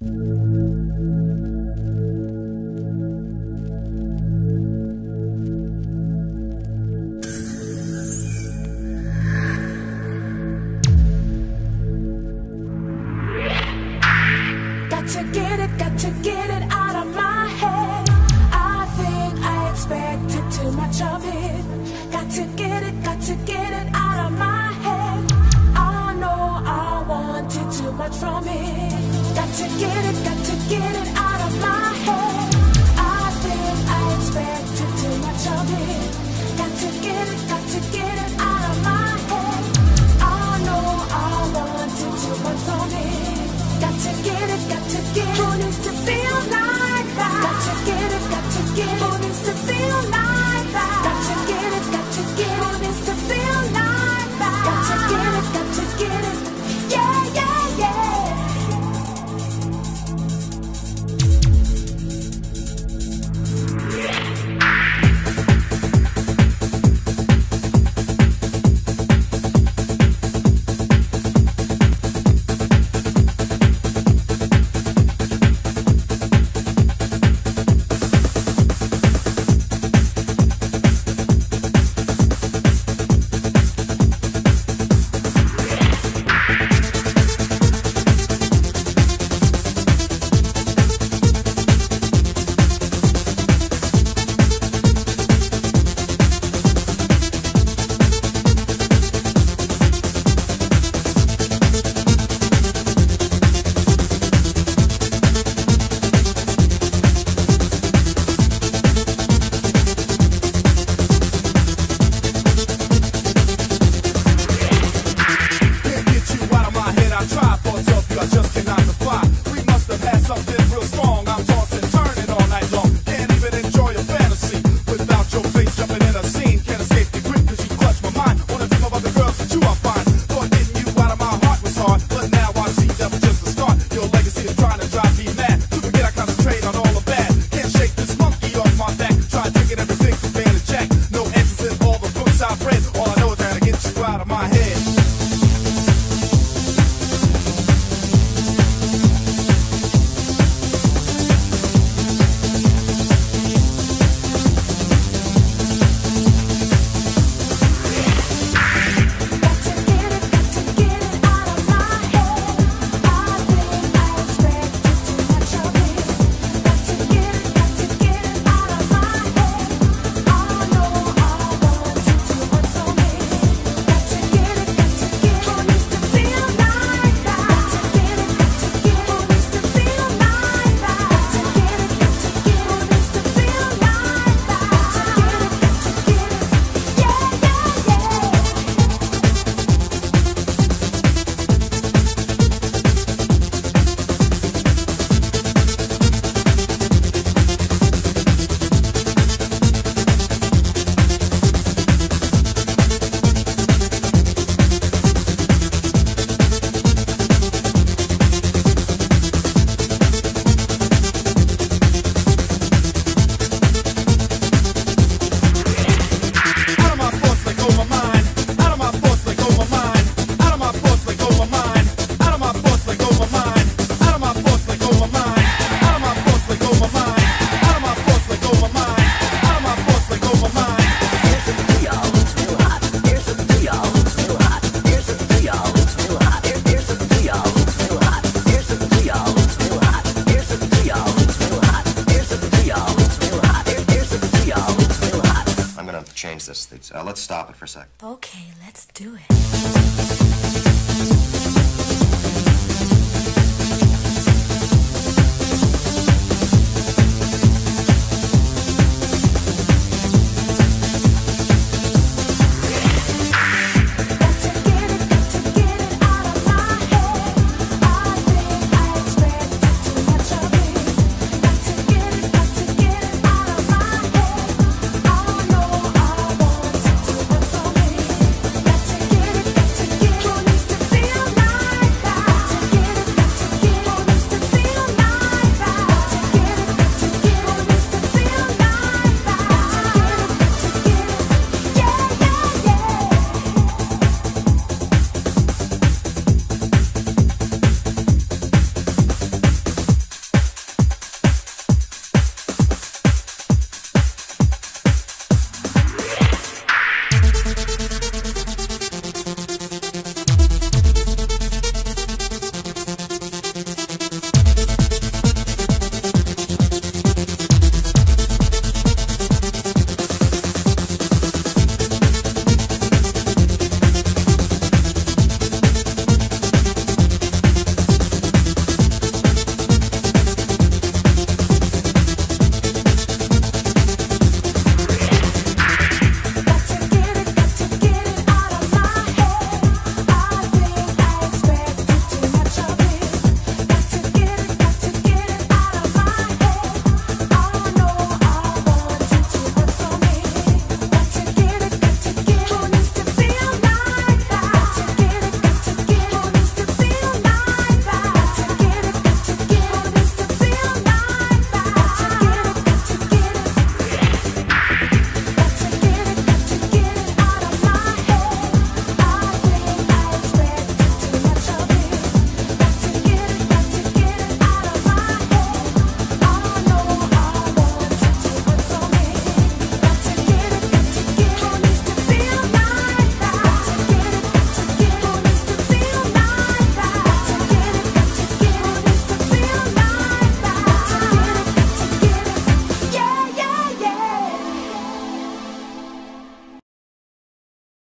Got to get it out of my head. I think I expected too much of it. Got to get it out of my head. I know I wanted too much from it. Got to get it out of my head. I think I expected too much of it. Got to get it out of my head. I know I wanted too much from it. Got to get it, who needs to feel like that? Got to get it, who needs to feel like that? Got to get it, who needs to feel like that? Got to get it, yeah, yeah, Let's stop it for a sec. Okay, let's do it.